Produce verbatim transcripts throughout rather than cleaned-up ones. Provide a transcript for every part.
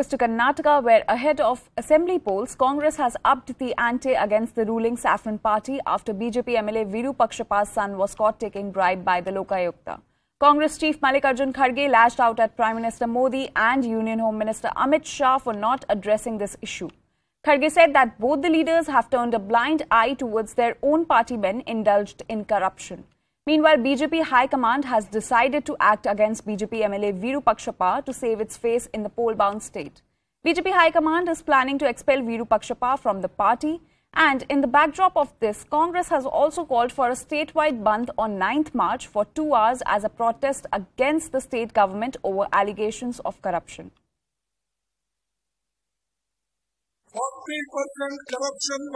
focus to Karnataka, where ahead of assembly polls, Congress has upped the ante against the ruling Saffron party after B J P M L A Virupakshappa's son was caught taking bribe by the Lokayukta. Congress chief Mallikarjun Kharge lashed out at Prime Minister Modi and Union Home Minister Amit Shah for not addressing this issue. Kharge said that both the leaders have turned a blind eye towards their own partymen indulged in corruption. Meanwhile, B J P High Command has decided to act against B J P M L A Virupakshappa to save its face in the poll-bound state. B J P High Command is planning to expel Virupakshappa from the party. And in the backdrop of this, Congress has also called for a statewide bandh on ninth March for two hours as a protest against the state government over allegations of corruption. forty percent corruption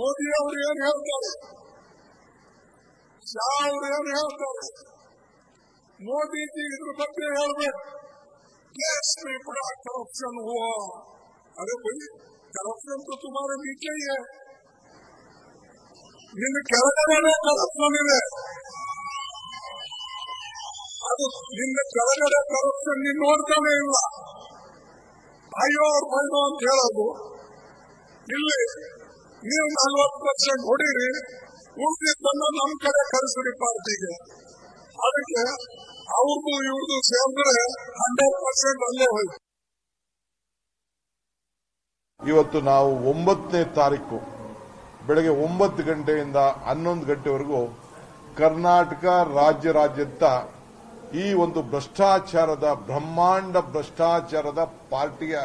Modi avru heltare, Shah avru heltare, Modi ji idra bagge helbeku. Yes, we fought corruption hua. Arre bhai, corruption to tumhare beech hi hai. Ninne Kerala mein corruption hai. Ab ninne Kerala mein corruption ni nodta nahi illa. Bhaiyo aur bhaino khelaadu. Ille neevu forty percent hodiri ಉಳಿದಿದ್ದನ್ನು ನಮ್ಮ ಕಡೆ ಕರೆಸಿರಿ ಪಾರ್ಟಿಗೆ. ಅದಕ್ಕೆ ಅವ್ರದ್ದು ಇವ್ರದ್ದು ಸೇರಿದ್ರೆ hundred percent ಅಲ್ಲೇ ಹೋಯ್ತು. ಇವತ್ತು ನಾವು ಒಂಬತ್ತನೇ ತಾರೀಕು ಬೆಳಗ್ಗೆ ಒಂಬತ್ತು ಗಂಟೆಯಿಂದ ಹನ್ನೊಂದು ಗಂಟೆವರೆಗೂ ಕರ್ನಾಟಕ ರಾಜ್ಯ ರಾಜ್ಯಂತ ಈ ಒಂದು ಭ್ರಷ್ಟಾಚಾರದ ಬ್ರಹ್ಮಾಂಡ ಭ್ರಷ್ಟಾಚಾರದ ಪಾರ್ಟಿಯ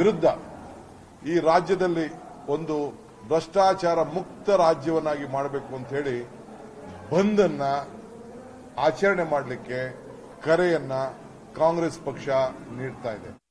ವಿರುದ್ಧ ಈ ರಾಜ್ಯದಲ್ಲಿ ಒಂದು ಭ್ರಷ್ಟಾಚಾರ ಮುಕ್ತ ರಾಜ್ಯವನ್ನಾಗಿ ಮಾಡಬೇಕು ಅಂತ ಹೇಳಿ ಬಂದ್ ಅನ್ನ ಆಚರಣೆ ಮಾಡಲಿಕ್ಕೆ ಕರೆಯನ್ನ ಕಾಂಗ್ರೆಸ್ ಪಕ್ಷ ನೀಡ್ತಾ ಇದೆ.